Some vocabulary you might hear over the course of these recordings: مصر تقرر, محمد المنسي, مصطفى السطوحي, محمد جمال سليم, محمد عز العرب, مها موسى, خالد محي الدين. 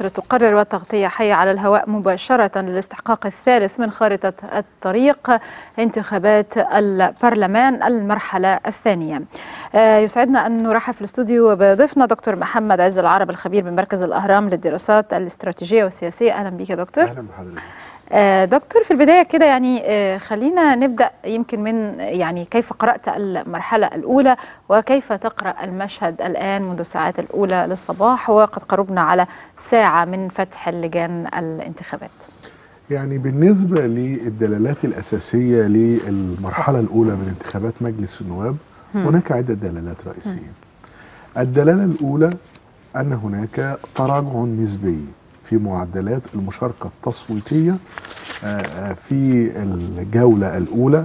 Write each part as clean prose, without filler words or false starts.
مصر تقرر والتغطية حية على الهواء مباشرة للاستحقاق الثالث من خارطة الطريق انتخابات البرلمان المرحلة الثانية. يسعدنا أن نرحب في الاستوديو بضيفنا دكتور محمد عز العرب الخبير بمركز الأهرام للدراسات الاستراتيجية والسياسية. أهلا بك يا دكتور. أهلا بحضرتك. دكتور، في البداية كده يعني خلينا نبدأ يمكن من يعني كيف قرأت المرحلة الأولى وكيف تقرأ المشهد الآن منذ الساعات الأولى للصباح وقد قربنا على ساعة من فتح اللجان الانتخابات. يعني بالنسبة للدلالات الأساسية للمرحلة الأولى من انتخابات مجلس النواب هناك عدة دلالات رئيسية. الدلالة الأولى أن هناك تراجع نسبي في معدلات المشاركة التصويتية في الجولة الأولى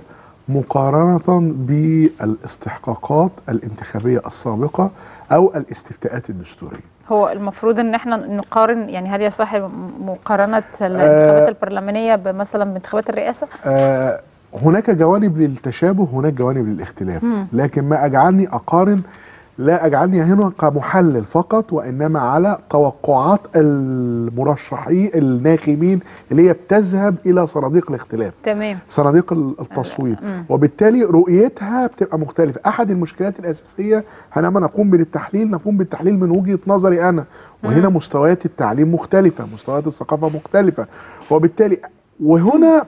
مقارنة بالاستحقاقات الانتخابية السابقة أو الاستفتاءات الدستورية. هو المفروض أن احنا نقارن، يعني هل يصح مقارنة الانتخابات البرلمانية بمثلا بانتخابات الرئاسة؟ هناك جوانب للتشابه هناك جوانب للاختلاف، لكن ما أجعلني أقارن لا أجعلني هنا كمحلل فقط، وإنما على توقعات المرشحين الناخبين اللي هي بتذهب إلى صناديق الاختلاف، تمام، صناديق التصويت، وبالتالي رؤيتها بتبقى مختلفة. أحد المشكلات الأساسية عندما نقوم بالتحليل من وجهة نظري أنا، وهنا مستويات التعليم مختلفة، مستويات الثقافة مختلفة، وبالتالي وهنا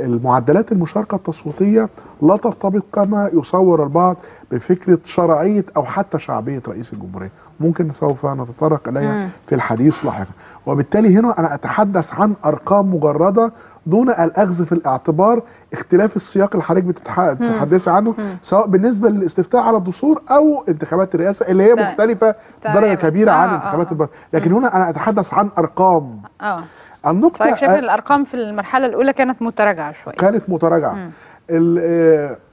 المعدلات المشاركة التصويتية لا ترتبط كما يصور البعض بفكرة شرعية أو حتى شعبية رئيس الجمهورية، ممكن سوف نتطرق إليها في الحديث لاحقا. وبالتالي هنا أنا أتحدث عن أرقام مجردة دون الأخذ في الاعتبار اختلاف السياق اللي حضرتك بتتحدث عنه، سواء بالنسبة للاستفتاء على الدستور أو انتخابات الرئاسة اللي هي مختلفة درجة كبيرة عن انتخابات البرلمان، لكن هنا أنا أتحدث عن أرقام. النقطة شايف الأرقام في المرحلة الأولى كانت متراجعة شوية. كانت متراجعة.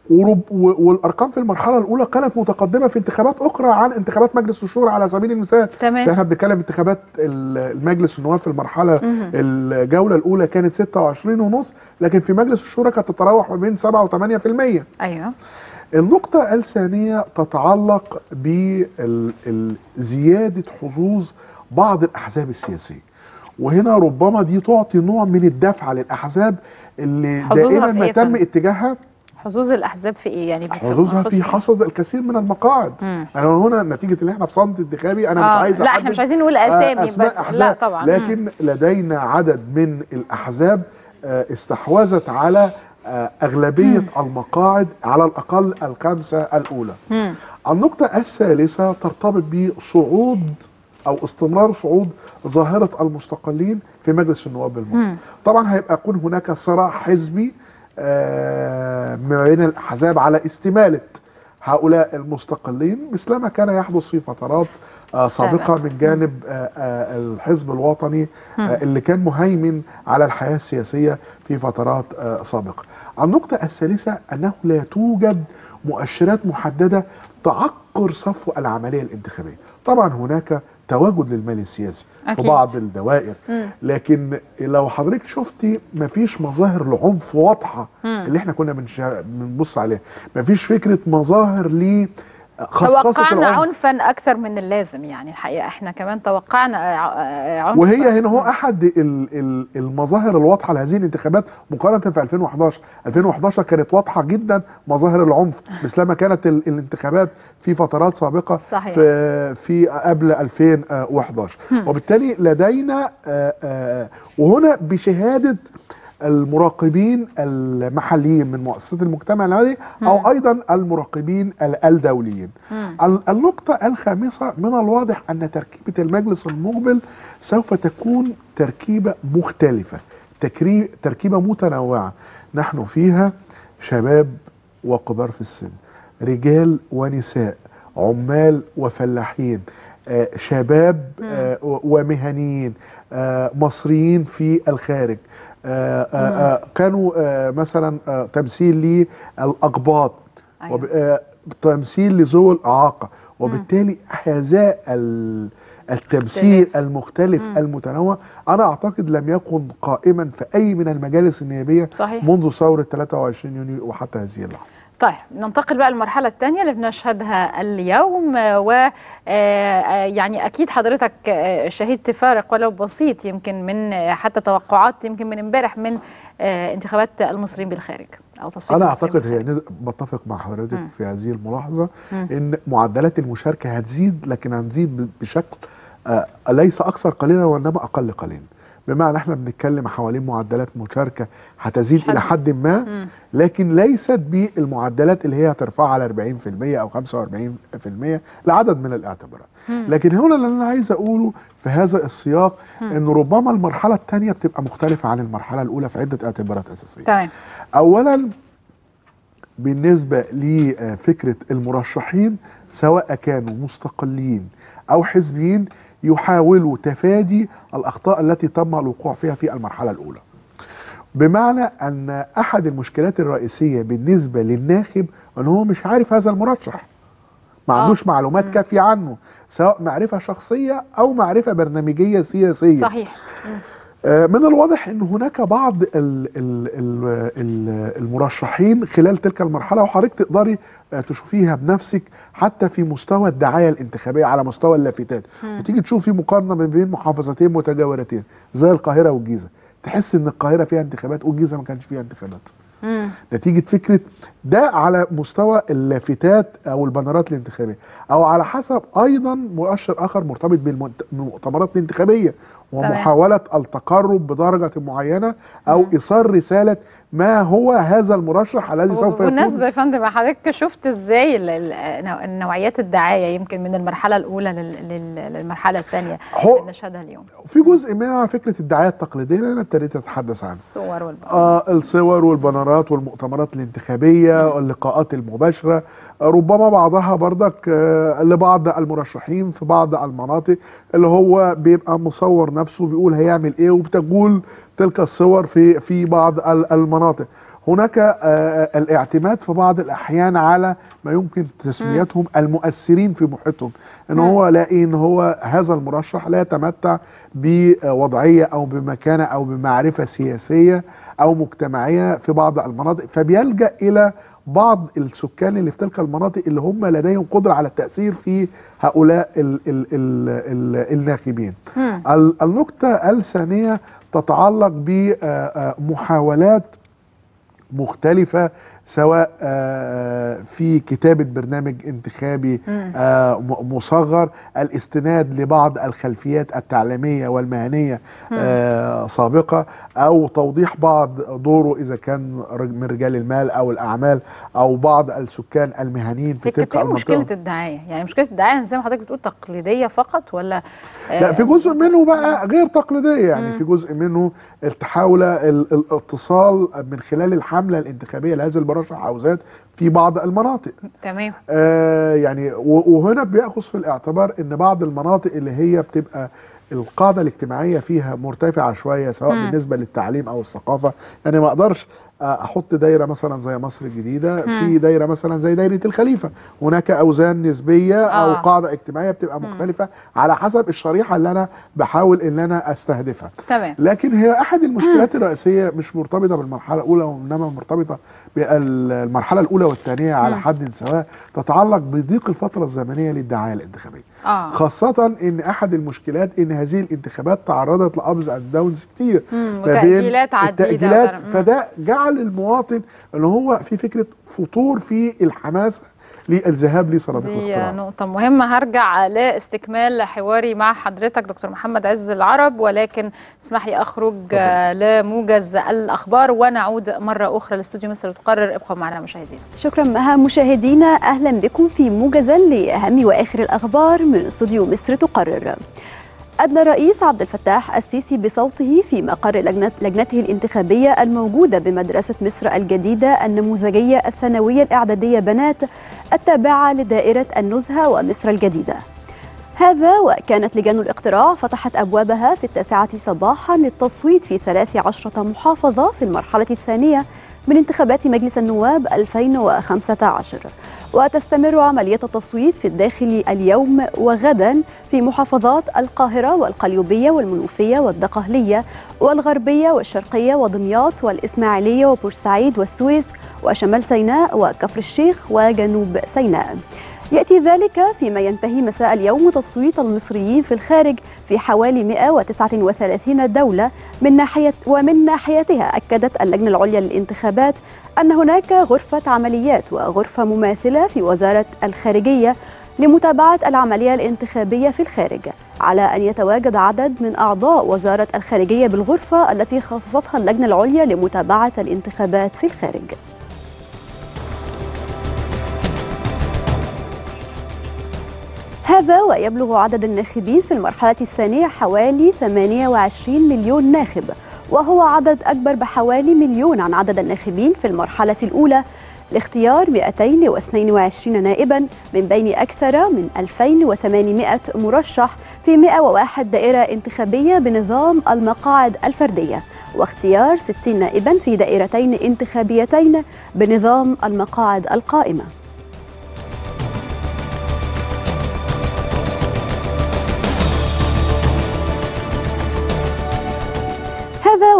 والأرقام في المرحلة الأولى كانت متقدمة في انتخابات أخرى عن انتخابات مجلس الشورى على سبيل المثال. تمام. احنا بنتكلم في انتخابات المجلس النواب في المرحلة الجولة الأولى كانت 26.5، لكن في مجلس الشورى كانت تتراوح ما بين 7 و8%. أيوه. النقطة الثانية تتعلق بزيادة حظوظ بعض الأحزاب السياسية. وهنا ربما دي تعطي نوع من الدفعه للاحزاب اللي دائما ما تم اتجاهها. حظوظ الاحزاب في ايه يعني؟ حظوظها في حصد الكثير من المقاعد. انا هنا نتيجه اللي احنا في صمت انتخابي انا مش عايز، لا احنا مش عايزين نقول اسامي بس أحزاب. لا طبعا، لكن لدينا عدد من الاحزاب استحوذت على اغلبيه المقاعد على الاقل ال5 الاولى. النقطه الثالثه ترتبط بصعود أو استمرار صعود ظاهرة المستقلين في مجلس النواب بالمرة. طبعا هيبقى يكون هناك صراع حزبي ما بين الأحزاب على استمالة هؤلاء المستقلين، مثلما كان يحدث في فترات سابقة من جانب الحزب الوطني اللي كان مهيمن على الحياة السياسية في فترات سابقة. النقطة الثالثة أنه لا توجد مؤشرات محددة تعقر صفو العملية الانتخابية. طبعا هناك تواجد للمال السياسي في بعض الدوائر، لكن لو حضرتك شفتي مفيش مظاهر لعنف واضحه اللي احنا كنا بنبص عليها، مفيش فكره مظاهر ليه توقعنا عنفا اكثر من اللازم. يعني الحقيقه احنا كمان توقعنا عنف، وهي هنا هو احد المظاهر الواضحه لهذه الانتخابات مقارنه في 2011. 2011 كانت واضحه جدا مظاهر العنف مثلما كانت الانتخابات في فترات سابقه. صحيح. في قبل 2011. وبالتالي لدينا وهنا بشهاده المراقبين المحليين من مؤسسات المجتمع المدني أو أيضا المراقبين الدوليين. النقطة الخامسة، من الواضح أن تركيبة المجلس المقبل سوف تكون تركيبة مختلفة، تركيبة متنوعة، نحن فيها شباب وكبار في السن، رجال ونساء، عمال وفلاحين، شباب ومهنيين، مصريين في الخارج، كانوا مثلا تمثيل للأقباط، تمثيل لذوي الإعاقة. وبالتالي هذا التمثيل المختلف المتنوع أنا أعتقد لم يكن قائما في أي من المجالس النيابية. صحيح. منذ ثورة 23 يونيو وحتى هذه اللحظة. طيب ننتقل بقى للمرحلة الثانية اللي بنشهدها اليوم، ويعني أكيد حضرتك شهدت فارق ولو بسيط يمكن من حتى توقعات يمكن من امبارح من انتخابات المصريين بالخارج أو تصويت. أنا أعتقد هي بتفق مع حضرتك في هذه الملاحظة إن معدلات المشاركة هتزيد، لكن هتزيد بشكل ليس أكثر قليلا وإنما أقل قليلا، بمعنى احنا بنتكلم حوالين معدلات مشاركه هتزيد الى حد ما، لكن ليست بالمعدلات اللي هي هترفعها على 40% او 45% لعدد من الاعتبارات. لكن هنا اللي انا عايز اقوله في هذا السياق ان ربما المرحله الثانيه بتبقى مختلفه عن المرحله الاولى في عده اعتبارات اساسيه. طيب. اولا بالنسبه لفكره المرشحين سواء كانوا مستقلين او حزبيين يحاولوا تفادي الأخطاء التي تم الوقوع فيها في المرحلة الأولى، بمعنى أن أحد المشكلات الرئيسية بالنسبة للناخب أنه هو مش عارف هذا المرشح، ما عندوش معلومات كافية عنه سواء معرفة شخصية أو معرفة برنامجية سياسية. صحيح. من الواضح أن هناك بعض المرشحين خلال تلك المرحلة، وحضرتك تقدري تشوفيها بنفسك حتى في مستوى الدعاية الانتخابية على مستوى اللافتات، وتيجي تشوف في مقارنة ما بين محافظتين متجاورتين زي القاهرة والجيزة، تحس أن القاهرة فيها انتخابات والجيزة ما كانش فيها انتخابات، نتيجة فكرة ده على مستوى اللافتات أو البنرات الانتخابية، أو على حسب أيضا مؤشر آخر مرتبط بالمؤتمرات الانتخابية ومحاولة التقرب بدرجة معينة أو إيصال رسالة ما هو هذا المرشح الذي سوف يكون. بالنسبة يا فندم حضرتك شفت إزاي نوعيات الدعاية يمكن من المرحلة الأولى للمرحلة الثانية نشهدها اليوم؟ في جزء منها فكرة الدعاية التقليدية اللي أنا ابتديت أتحدث عنها، الصور والبنرات الصور والبنرات والمؤتمرات الانتخابية واللقاءات المباشرة، ربما بعضها بردك لبعض المرشحين في بعض المناطق اللي هو بيبقى مصور نفسه بيقول هيعمل ايه وبتقول تلك الصور في بعض المناطق. هناك الاعتماد في بعض الاحيان على ما يمكن تسميتهم المؤثرين في محيطهم، ان هو لاقي ان هو هذا المرشح لا يتمتع بوضعيه او بمكانه او بمعرفه سياسيه او مجتمعيه في بعض المناطق، فبيلجأ الى بعض السكان اللي في تلك المناطق اللي هم لديهم قدرة على التأثير في هؤلاء الناخبين. النقطة الثانية تتعلق بمحاولات مختلفة سواء في كتابة برنامج انتخابي مصغر، الاستناد لبعض الخلفيات التعليمية والمهنية سابقة، أو توضيح بعض دوره إذا كان من رجال المال أو الأعمال أو بعض السكان المهنيين في تلك المنطقة. مشكلة الدعاية، يعني مشكلة الدعاية زي ما حضرتك بتقول تقليدية فقط ولا لا، في جزء منه بقى غير تقليدية، يعني في جزء منه التحاول الاتصال من خلال الحملة الانتخابية لهذا المرشح أو ذات في بعض المناطق. تمام. يعني وهنا بيأخذ في الاعتبار ان بعض المناطق اللي هي بتبقى القاعدة الاجتماعية فيها مرتفعة شوية سواء بالنسبة للتعليم أو الثقافة، يعني ما أقدرش أحط دايرة مثلا زي مصر الجديدة في دايرة مثلا زي دايرة الخليفة، هناك أوزان نسبية أو قاعدة اجتماعية بتبقى مختلفة على حسب الشريحة اللي أنا بحاول إن أنا أستهدفها. تمام. لكن هي أحد المشكلات الرئيسية مش مرتبطة بالمرحلة الأولى وإنما مرتبطة بالمرحلة الأولى والثانية على حد سواء، تتعلق بضيق الفترة الزمنية للدعاية الانتخابية، خاصة إن أحد المشكلات إن هذه الانتخابات تعرضت لأبز أند داونز كتير، وتأجيلات عديدة، فده جعل المواطن اللي هو في فكرة فطور في الحماس للذهاب لصناديق الاقتراع. دي نقطة مهمة، هرجع لاستكمال حواري مع حضرتك دكتور محمد عز العرب، ولكن اسمح لي أخرج لموجز الأخبار ونعود مرة أخرى لاستوديو مصر تقرر. ابقوا معنا مشاهدينا. شكرا مها. مشاهدينا أهلا بكم في موجزا لأهم وآخر الأخبار من استوديو مصر تقرر. أدلى الرئيس عبد الفتاح السيسي بصوته في مقر لجنته الانتخابية الموجودة بمدرسة مصر الجديدة النموذجية الثانوية الإعدادية بنات التابعة لدائرة النزهة ومصر الجديدة. هذا وكانت لجان الاقتراع فتحت أبوابها في 9 صباحا للتصويت في 13 محافظة في المرحلة الثانية من انتخابات مجلس النواب 2015، وتستمر عملية التصويت في الداخل اليوم وغدا في محافظات القاهرة والقليوبية والمنوفية والدقهلية والغربية والشرقية ودمياط والإسماعيلية وبورسعيد والسويس وشمال سيناء وكفر الشيخ وجنوب سيناء. يأتي ذلك فيما ينتهي مساء اليوم تصويت المصريين في الخارج في حوالي 139 دولة ومن ناحيتها أكدت اللجنة العليا للانتخابات أن هناك غرفة عمليات وغرفة مماثلة في وزارة الخارجية لمتابعة العملية الانتخابية في الخارج، على أن يتواجد عدد من أعضاء وزارة الخارجية بالغرفة التي خصصتها اللجنة العليا لمتابعة الانتخابات في الخارج. هذا ويبلغ عدد الناخبين في المرحلة الثانية حوالي 28 مليون ناخب، وهو عدد أكبر بحوالي مليون عن عدد الناخبين في المرحلة الأولى، لاختيار 222 نائبا من بين أكثر من 2800 مرشح في 101 دائرة انتخابية بنظام المقاعد الفردية، واختيار 60 نائبا في دائرتين انتخابيتين بنظام المقاعد القائمة.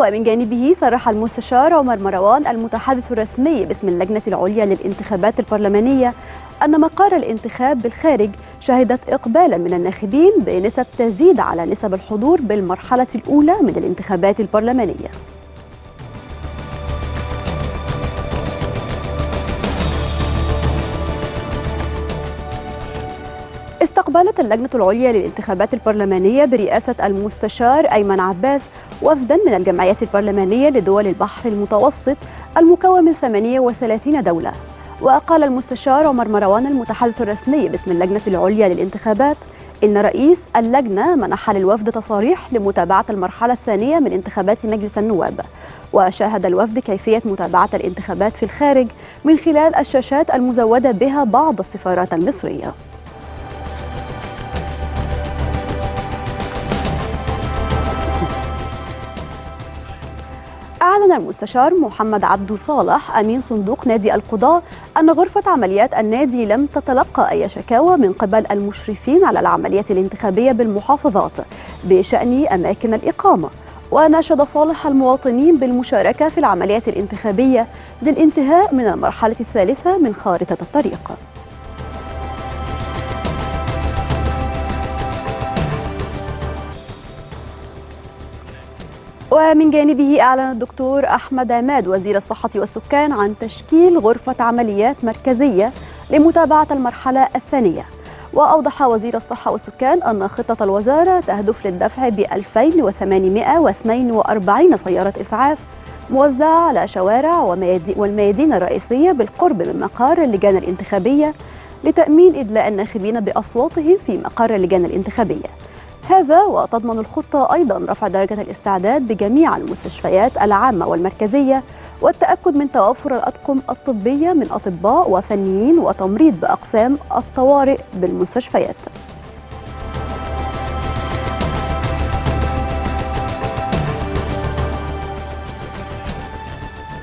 ومن جانبه صرح المستشار عمر مروان المتحدث الرسمي باسم اللجنة العليا للانتخابات البرلمانية أن مقر الانتخاب بالخارج شهدت إقبالا من الناخبين بنسب تزيد على نسب الحضور بالمرحلة الأولى من الانتخابات البرلمانية. استقبلت اللجنة العليا للانتخابات البرلمانية برئاسة المستشار أيمن عباس وفدا من الجمعية البرلمانية لدول البحر المتوسط المكون من 38 دولة. وقال المستشار عمر مروان المتحدث الرسمي باسم اللجنة العليا للانتخابات إن رئيس اللجنة منح للوفد تصاريح لمتابعة المرحلة الثانية من انتخابات مجلس النواب، وشاهد الوفد كيفية متابعة الانتخابات في الخارج من خلال الشاشات المزودة بها بعض السفارات المصرية. أعلن المستشار محمد عبد صالح أمين صندوق نادي القضاء أن غرفة عمليات النادي لم تتلقى أي شكاوى من قبل المشرفين على العمليات الانتخابية بالمحافظات بشأن أماكن الإقامة، وناشد صالح المواطنين بالمشاركة في العمليات الانتخابية للانتهاء من المرحلة الثالثة من خارطة الطريق. ومن جانبه أعلن الدكتور أحمد عماد وزير الصحة والسكان عن تشكيل غرفة عمليات مركزية لمتابعة المرحلة الثانية. وأوضح وزير الصحة والسكان أن خطة الوزارة تهدف للدفع ب 2842 سيارة إسعاف موزعة على شوارع والميادين الرئيسية بالقرب من مقر اللجان الانتخابية لتأمين إدلاء الناخبين بأصواتهم في مقر اللجان الانتخابية. هذا وتضمن الخطة أيضا رفع درجة الاستعداد بجميع المستشفيات العامة والمركزية والتأكد من توفر الأطقم الطبية من أطباء وفنيين وتمريض بأقسام الطوارئ بالمستشفيات.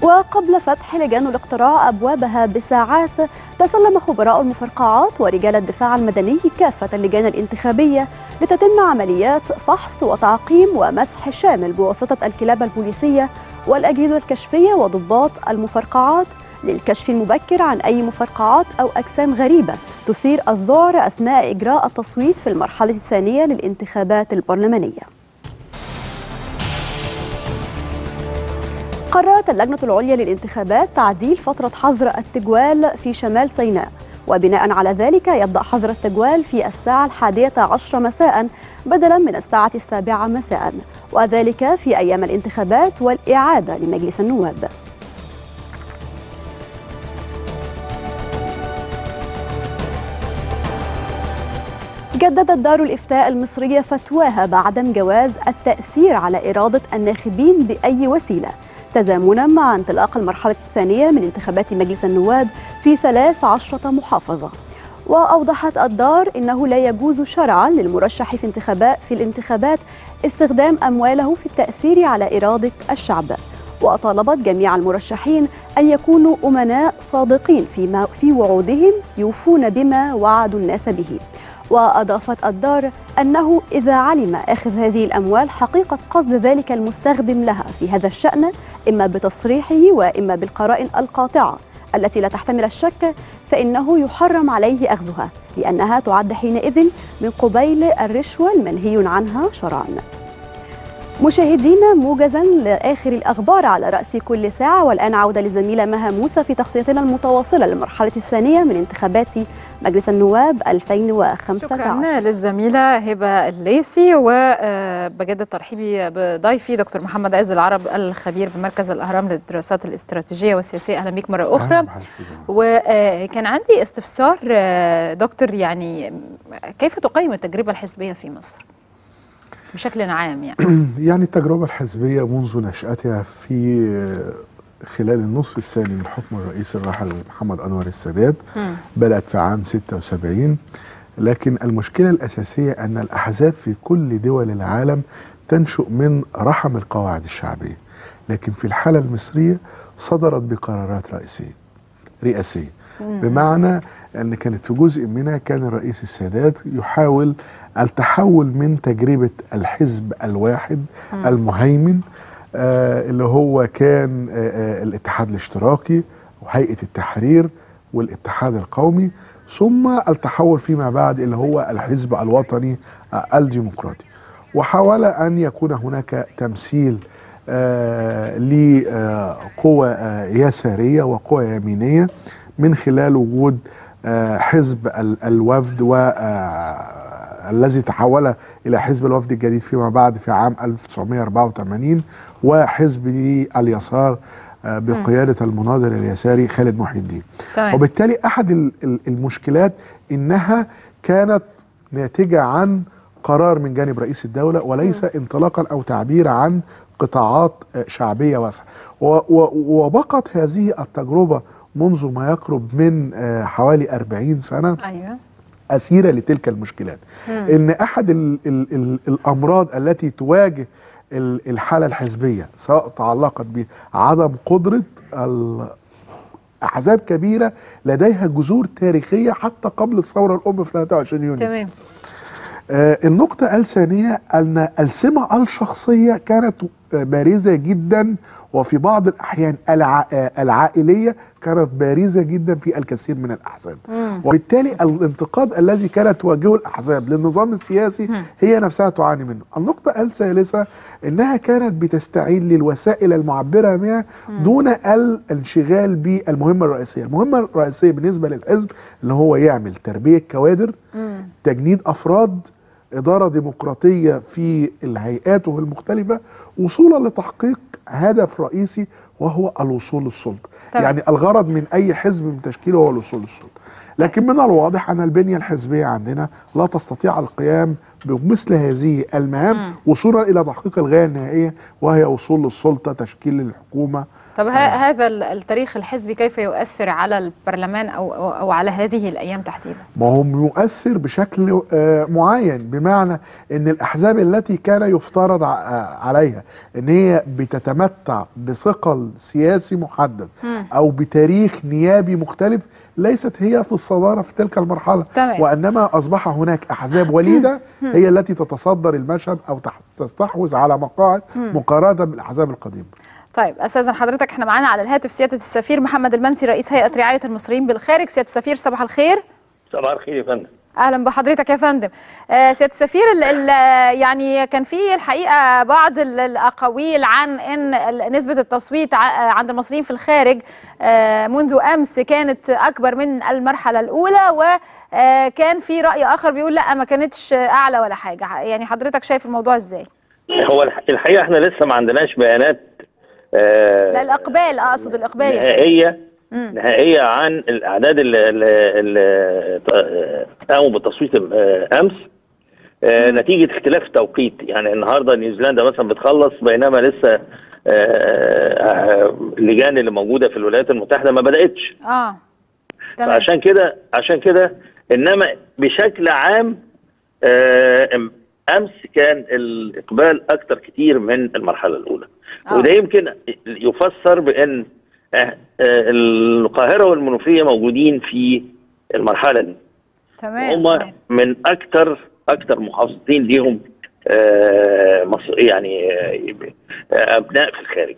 وقبل فتح لجان الاقتراع أبوابها بساعات تسلم خبراء المفرقعات ورجال الدفاع المدني كافة اللجان الانتخابية لتتم عمليات فحص وتعقيم ومسح شامل بواسطة الكلاب البوليسية والأجهزة الكشفية وضباط المفرقعات للكشف المبكر عن أي مفرقعات أو أجسام غريبة تثير الذعر أثناء إجراء التصويت في المرحلة الثانية للانتخابات البرلمانية. قررت اللجنة العليا للانتخابات تعديل فترة حظر التجوال في شمال سيناء، وبناء على ذلك يبدأ حظر التجوال في الساعة 11:10 مساء بدلا من الساعة 7:00 مساء، وذلك في أيام الانتخابات والإعادة لمجلس النواب. جددت دار الإفتاء المصرية فتواها بعدم جواز التأثير على إرادة الناخبين بأي وسيلة، تزامنا مع انطلاق المرحلة الثانية من انتخابات مجلس النواب في 13 محافظة. وأوضحت الدار إنه لا يجوز شرعا للمرشح في الانتخابات استخدام أمواله في التأثير على إرادة الشعب، وطالبت جميع المرشحين أن يكونوا أمناء صادقين في وعودهم يوفون بما وعدوا الناس به. وأضافت الدار أنه إذا علم آخذ هذه الأموال حقيقة قصد ذلك المستخدم لها في هذا الشأن إما بتصريحه وإما بالقرائن القاطعة التي لا تحتمل الشك فإنه يحرم عليه أخذها، لأنها تعد حينئذ من قبيل الرشوة المنهي عنها شرعاً. مشاهدينا، موجزاً لآخر الأخبار على رأس كل ساعة، والآن عودة للزميلة مها موسى في تغطيتنا المتواصلة للمرحلة الثانية من انتخابات مجلس النواب 2015. شكرا للزميلة هبة الليثي، وبجد ترحيبي بضيفي دكتور محمد عز العرب الخبير بمركز الأهرام للدراسات الاستراتيجية والسياسية. أهلا بيك مرة أخرى. وكان عندي استفسار دكتور، يعني كيف تقيم التجربة الحزبية في مصر بشكل عام؟ يعني التجربة الحزبية منذ نشأتها في خلال النصف الثاني من حكم الرئيس الراحل محمد أنور السادات بدأت في عام 76، لكن المشكلة الأساسية أن الأحزاب في كل دول العالم تنشأ من رحم القواعد الشعبية، لكن في الحالة المصرية صدرت بقرارات رئاسية، بمعنى أن كانت في جزء منها كان الرئيس السادات يحاول التحول من تجربة الحزب الواحد المهيمن اللي هو كان الاتحاد الاشتراكي وهيئة التحرير والاتحاد القومي، ثم التحول فيما بعد اللي هو الحزب الوطني الديمقراطي، وحاول أن يكون هناك تمثيل لقوى يسارية وقوى يمينية من خلال وجود حزب الوفد، والذي تحول إلى حزب الوفد الجديد فيما بعد في عام 1984، وحزب اليسار بقيادة المناضل اليساري خالد محي الدين. وبالتالي أحد المشكلات إنها كانت ناتجة عن قرار من جانب رئيس الدولة وليس انطلاقا أو تعبير عن قطاعات شعبية واسعة، وبقت هذه التجربة منذ ما يقرب من حوالي 40 سنة أسيرة لتلك المشكلات. إن أحد الأمراض التي تواجه الحالة الحزبية سواء تعلقت بعدم قدرة أحزاب كبيرة لديها جذور تاريخية حتى قبل الثورة الأم في 23 يونيو. تمام. النقطة الثانية أن السمة الشخصية كانت بارزة جدا، وفي بعض الأحيان العائلية كانت بارزة جدا في الكثير من الأحزاب، وبالتالي الانتقاد الذي كانت تواجهه الأحزاب للنظام السياسي هي نفسها تعاني منه. النقطة الثالثة أنها كانت بتستعين للوسائل المعبرة منها دون الانشغال بالمهمة الرئيسية. المهمة الرئيسية بالنسبة للحزب اللي هو يعمل تربية كوادر، تجنيد أفراد، إدارة ديمقراطية في هيئاته المختلفة، وصولا لتحقيق هدف رئيسي وهو الوصول للسلطة. يعني الغرض من أي حزب من تشكيله هو الوصول للسلطة، لكن من الواضح أن البنية الحزبية عندنا لا تستطيع القيام بمثل هذه المهام وصولا إلى تحقيق الغاية النهائية وهي وصول للسلطة، تشكيل الحكومة. طب هذا التاريخ الحزبي كيف يؤثر على البرلمان أو على هذه الأيام تحديدا؟ ما هو يؤثر بشكل معين، بمعنى أن الأحزاب التي كان يفترض عليها أن هي بتتمتع بثقل سياسي محدد أو بتاريخ نيابي مختلف ليست هي في الصدارة في تلك المرحلة. طبعا. وإنما أصبح هناك أحزاب وليدة هي التي تتصدر المشهد أو تستحوذ على مقاعد مقارنة بالأحزاب القديمة. طيب أستاذ حضرتك، احنا معانا على الهاتف سيادة السفير محمد المنسي رئيس هيئة رعاية المصريين بالخارج. سيادة السفير صباح الخير. صباح الخير يا فندم. أهلا بحضرتك يا فندم. سيادة السفير، يعني كان في الحقيقة بعض الأقاويل عن أن نسبة التصويت عند المصريين في الخارج منذ أمس كانت أكبر من المرحلة الأولى، وكان في رأي آخر بيقول لا ما كانتش أعلى ولا حاجة. يعني حضرتك شايف الموضوع إزاي؟ هو الحقيقة احنا لسه ما عندناش بيانات لا الإقبال، أقصد الإقبال نهائية عن الأعداد اللي قاموا بالتصويت أمس نتيجة اختلاف التوقيت. يعني النهارده نيوزيلندا مثلا بتخلص، بينما لسه اللجان اللي موجودة في الولايات المتحدة ما بدأتش. عشان كده إنما بشكل عام أمس كان الإقبال أكتر كتير من المرحلة الأولى. وده يمكن يفسر بأن القاهرة والمنوفية موجودين في المرحلة دي. تمام. هم من أكتر محافظين ليهم مصر، يعني أبناء في الخارج.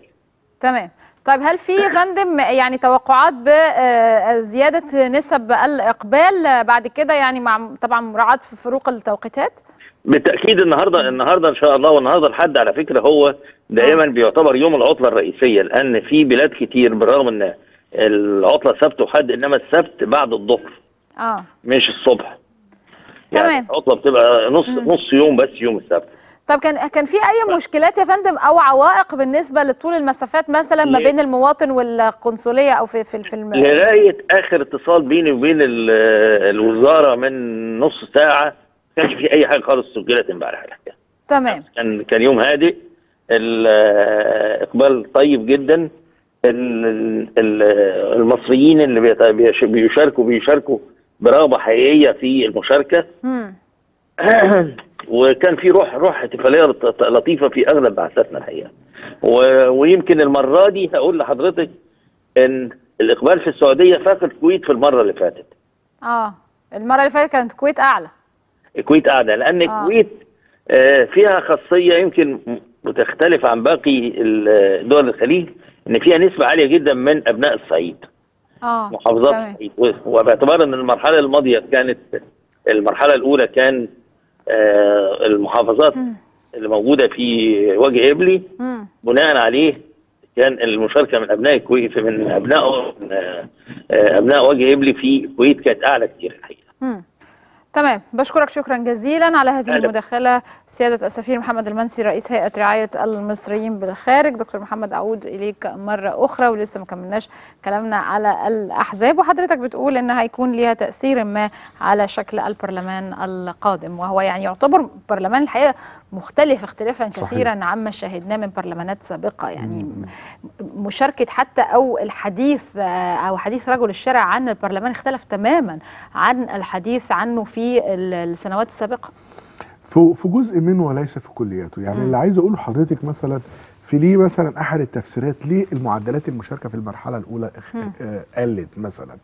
تمام. طيب هل في يا فندم يعني توقعات بزياده نسب الاقبال بعد كده يعني مع طبعا مراعاه في فروق التوقيتات؟ بالتاكيد النهارده ان شاء الله، والنهارده الحد على فكره هو دائما بيعتبر يوم العطله الرئيسيه، لان في بلاد كتير بالرغم ان العطله سبت وحد، انما السبت بعد الظهر مش الصبح. تمام يعني العطله بتبقى نص يوم بس يوم السبت. طب كان في اي مشكلات يا فندم او عوائق بالنسبه لطول المسافات مثلا ما بين المواطن والقنصليه او في لغايه اخر اتصال بيني وبين الوزاره من نص ساعه ما كانش في اي حاجه خالص سجلت امبارح الحقيقه. تمام. كان يوم هادئ، الاقبال طيب جدا، المصريين اللي بيشاركوا برغبه حقيقيه في المشاركه. وكان في روح احتفاليه لطيفه في اغلب بعثاتنا الحقيقه. ويمكن المره دي هقول لحضرتك ان الاقبال في السعوديه فاق الكويت في المره اللي فاتت. المره اللي فاتت كانت الكويت اعلى. الكويت اعلى لان الكويت فيها خاصيه يمكن بتختلف عن باقي دول الخليج، ان فيها نسبه عاليه جدا من ابناء الصعيد. محافظات الصعيد، وباعتبار ان المرحله الماضيه كانت المرحله الاولى كان المحافظات اللي موجوده في وجه قبلي، بناء عليه كان المشاركه من ابناء الكويت من ابناء وجه قبلي في الكويت كانت اعلى كتير الحقيقه. تمام، بشكرك شكرا جزيلا على هذه المداخله سياده السفير محمد المنسي رئيس هيئه رعايه المصريين بالخارج. دكتور محمد اعود اليك مره اخرى، ولسه ما كملناش كلامنا على الاحزاب، وحضرتك بتقول ان هيكون ليها تاثير ما على شكل البرلمان القادم، وهو يعني يعتبر برلمان الحقيقه مختلف اختلافا كثيرا عما شاهدناه من برلمانات سابقه، يعني مشاركه حتى او الحديث او حديث رجل الشارع عن البرلمان اختلف تماما عن الحديث عنه في السنوات السابقه. في جزء منه وليس في كلياته، يعني اللي عايز اقوله لحضرتك مثلا في ليه مثلا احد التفسيرات ليه المعدلات المشاركه في المرحله الاولى قلت مثلا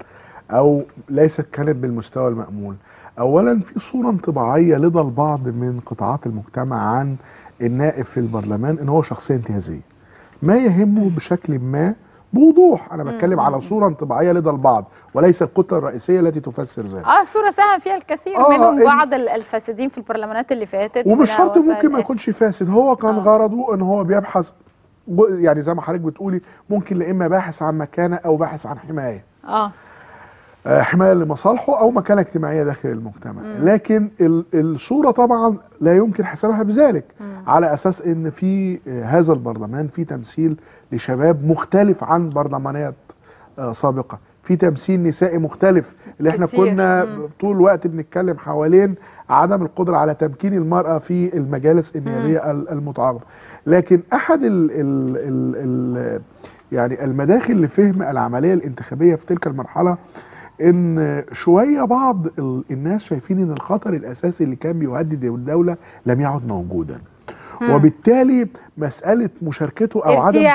او ليست كانت بالمستوى المأمول. اولا في صوره انطباعيه لدى البعض من قطاعات المجتمع عن النائب في البرلمان ان هو شخصيه انتهازيه ما يهمه بشكل ما بوضوح. انا بتكلم على صوره انطباعيه لدى البعض وليس الكتله الرئيسيه التي تفسر ذلك. صوره ساهم فيها الكثير منهم بعض الفاسدين في البرلمانات اللي فاتت، ومش شرط ممكن ما يكونش فاسد، هو كان غرضه ان هو بيبحث يعني زي ما حضرتك بتقولي ممكن لا اما باحث عن مكانه او باحث عن حمايه حمايه لمصالحه او مكانه اجتماعيه داخل المجتمع. لكن الصوره طبعا لا يمكن حسابها بذلك، على اساس ان في هذا البرلمان في تمثيل لشباب مختلف عن برلمانات سابقه، في تمثيل نسائي مختلف اللي احنا كنا طول الوقت بنتكلم حوالين عدم القدره على تمكين المراه في المجالس النيابيه المتعاقبه. لكن احد ال يعني المداخل لفهم العمليه الانتخابيه في تلك المرحله ان شويه بعض الناس شايفين ان الخطر الاساسي اللي كان بيهدد الدوله لم يعد موجودا، وبالتالي مساله مشاركته او عدم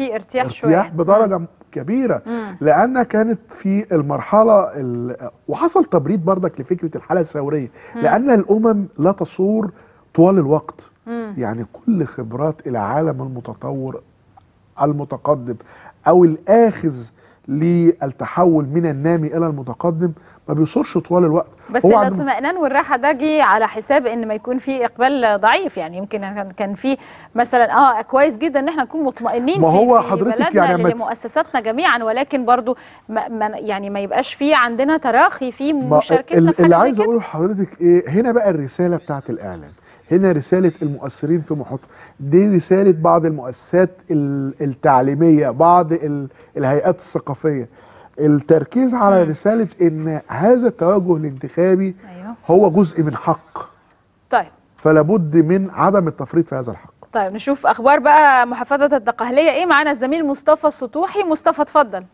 ارتياح شويه بدرجه كبيره، لان كانت في المرحله وحصل تبريد بردك لفكره الحاله الثوريه، لان الامم لا تصور طوال الوقت. يعني كل خبرات العالم المتطور المتقدم او الاخذ للتحول من النامي الى المتقدم ما بيصرش طوال الوقت، بس الاطمئنان والراحه ده جه على حساب ان ما يكون في اقبال ضعيف. يعني يمكن كان في مثلا كويس جدا ان احنا نكون مطمئنين ما هو في حضرتك يعني لمؤسساتنا جميعا، ولكن برضو ما يبقاش في عندنا تراخي في مشاركتنا. اللي عايز اقوله لحضرتك ايه هنا بقى الرساله بتاعت الاعلام، هنا رسالة المؤثرين في محيطهم، دي رسالة بعض المؤسسات التعليمية، بعض الهيئات الثقافية، التركيز على رسالة إن هذا التوجه الانتخابي هو جزء من حق. طيب فلابد من عدم التفريط في هذا الحق. طيب نشوف أخبار بقى محافظة الدقهلية إيه. معانا الزميل مصطفى السطوحي. مصطفى اتفضل.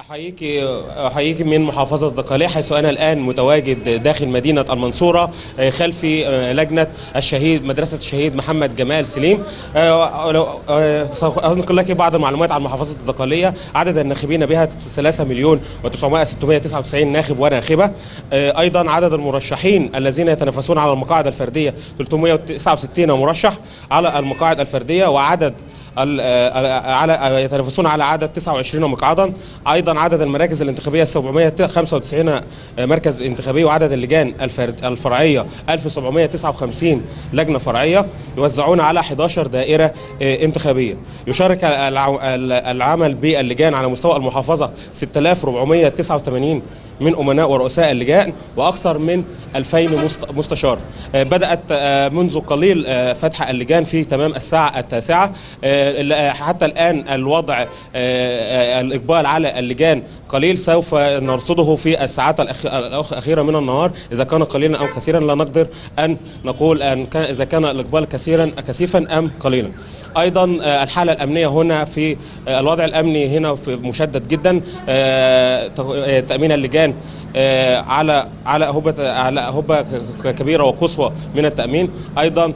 أحييكي من محافظة الدقهلية، حيث أنا الآن متواجد داخل مدينة المنصورة خلف لجنة الشهيد مدرسة الشهيد محمد جمال سليم. أنقل لك بعض المعلومات عن محافظة الدقهلية. عدد الناخبين بها 3,900,699 ناخب وناخبة. أيضا عدد المرشحين الذين يتنافسون على المقاعد الفردية 369 مرشح على المقاعد الفردية، وعدد على يتنافسون على عدد 29 مقعدا. ايضا عدد المراكز الانتخابيه 795 مركز انتخابي، وعدد اللجان الفرعيه 1759 لجنه فرعيه يوزعون على 11 دائره انتخابيه. يشارك العمل باللجان على مستوى المحافظه 6489 من امناء ورؤساء اللجان واكثر من 2000 مستشار. بدات منذ قليل فتح اللجان في تمام الساعه 9. حتى الان الوضع الاقبال على اللجان قليل، سوف نرصده في الساعات الاخيره من النهار. اذا كان قليلا او كثيرا لا نقدر ان نقول ان اذا كان الاقبال كثيفا ام قليلا. ايضا الحاله الامنيه هنا، في الوضع الامني هنا في مشدد جدا. تامين اللجان على هبه كبيره وقصوى من التامين. ايضا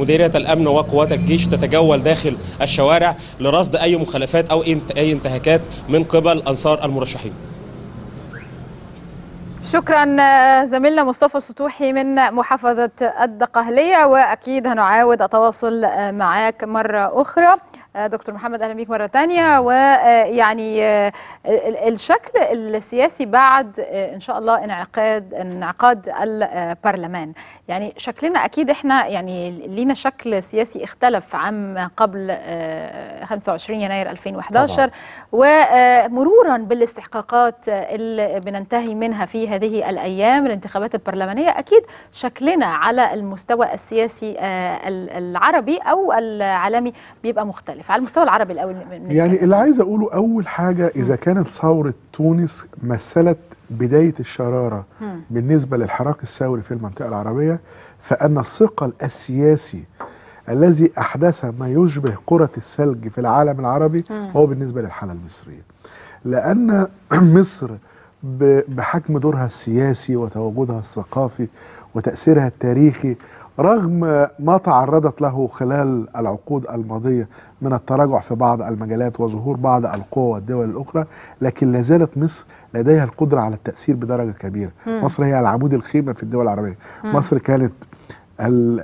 مديريه الامن وقوات الجيش تتجول داخل الشوارع لرصد اي مخالفات او اي انتهاكات من قبل انصار المرشحين. شكرا زميلنا مصطفى السطوحي من محافظة الدقهلية، وأكيد هنعاود أتواصل معاك مرة أخرى. دكتور محمد أهلا بيك مرة تانية. ويعني الشكل السياسي بعد إن شاء الله انعقاد البرلمان، يعني شكلنا أكيد إحنا يعني لينا شكل سياسي اختلف عن قبل 25 يناير 2011 طبعا. ومرورا بالاستحقاقات اللي بننتهي منها في هذه الأيام، الانتخابات البرلمانية، أكيد شكلنا على المستوى السياسي العربي أو العالمي بيبقى مختلف. على المستوى العربي الأول يعني اللي عايز أقوله، أول حاجة إذا كانت ثورة تونس مثلت بداية الشرارة بالنسبة للحراك الثوري في المنطقة العربية، فأن الثقل السياسي الذي أحدث ما يشبه كرة الثلج في العالم العربي هو بالنسبة للحالة المصرية، لأن مصر بحجم دورها السياسي وتواجدها الثقافي وتأثيرها التاريخي، رغم ما تعرضت له خلال العقود الماضية من التراجع في بعض المجالات وظهور بعض القوى والدول الأخرى، لكن لا زالت مصر لديها القدرة على التأثير بدرجة كبيرة. مصر هي العمود الخيمة في الدول العربية. مصر كانت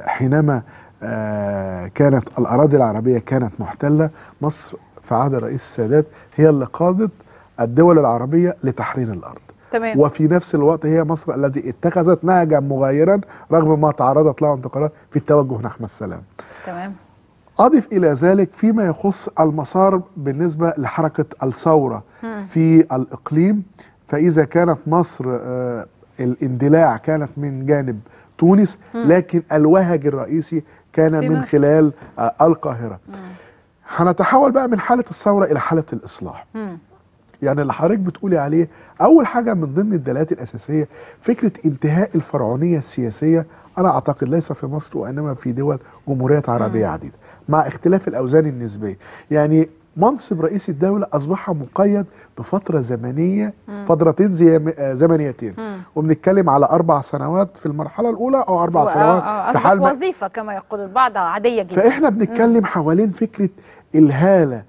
حينما كانت الأراضي العربية كانت محتلة، مصر في عهد الرئيس السادات هي اللي قادت الدول العربية لتحرير الأرض. تمام. وفي نفس الوقت هي مصر التي اتخذت نهجا مغايرا رغم ما تعرضت له انتقادات في التوجه نحو السلام. تمام. أضف إلى ذلك فيما يخص المسار بالنسبة لحركة الثورة في الإقليم، فإذا كانت مصر الاندلاع كانت من جانب تونس، لكن الوهج الرئيسي كان من خلال القاهرة. هنتحول بقى من حالة الثورة إلى حالة الإصلاح. يعني اللي حضرتك بتقولي عليه، أول حاجة من ضمن الدلالات الأساسية فكرة انتهاء الفرعونية السياسية، أنا أعتقد ليس في مصر وإنما في دول جمهوريات عربية عديدة، مع اختلاف الأوزان النسبية. يعني منصب رئيس الدولة أصبح مقيد بفترة زمنية، فترتين زمنيتين، وبنتكلم على 4 سنوات في المرحلة الأولى أو 4 سنوات في حال وظيفة كما يقول البعض عادية جدا. فإحنا بنتكلم حوالين فكرة الهالة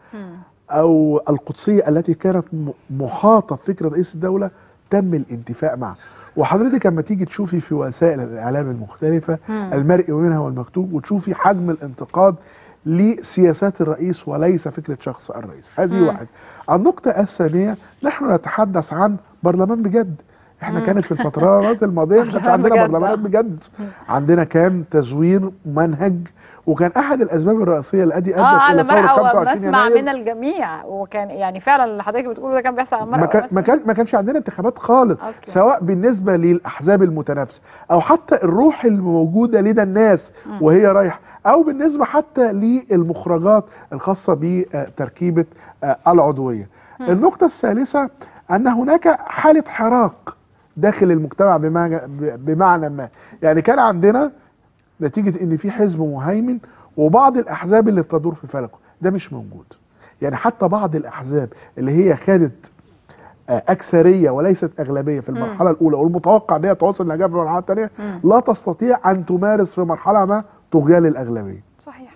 أو القدسية التي كانت محاطة بفكرة رئيس الدولة تم الانتفاء معها. وحضرتك لما تيجي تشوفي في وسائل الإعلام المختلفة المرئي منها والمكتوب، وتشوفي حجم الانتقاد لسياسات الرئيس وليس فكرة شخص الرئيس. هذه واحد. النقطة الثانية، نحن نتحدث عن برلمان بجد. احنا كانت في الفترات الماضية مش عندنا برلمانات بجد، عندنا كان تزوير منهج، وكان احد الاسباب الرئيسيه اللي ادت الى ثوره 25 يناير. بسمع من الجميع، وكان يعني فعلا اللي حضرتك بتقوله ده كان بيحصل على ما كانش عندنا انتخابات خالص أصلاً، سواء بالنسبه للاحزاب المتنافسه او حتى الروح الموجوده لدى الناس وهي رايحه، او بالنسبه حتى للمخرجات الخاصه بتركيبه العضويه. النقطه الثالثه ان هناك حاله حراك داخل المجتمع بمعنى ما، يعني كان عندنا نتيجة ان في حزب مهيمن وبعض الاحزاب اللي بتدور في فلكه، ده مش موجود. يعني حتى بعض الاحزاب اللي هي خدت اكثريه وليست اغلبيه في المرحله الاولى، والمتوقع ان هي توصل لنجاح في المرحله الثانيه، لا تستطيع ان تمارس في مرحله ما طغيان الاغلبيه. صحيح.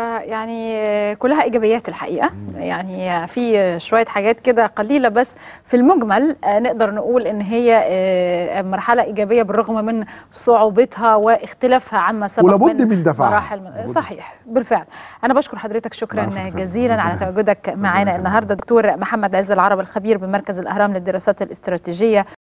فيعني كلها ايجابيات الحقيقه، يعني في شويه حاجات كده قليله، بس في المجمل نقدر نقول ان هي مرحله ايجابيه بالرغم من صعوبتها واختلافها عما سبق ولابد من دفعها. صحيح بالفعل. انا بشكر حضرتك شكرا جزيلا على تواجدك معانا النهارده، دكتور محمد عز العرب الخبير بمركز الاهرام للدراسات الاستراتيجيه.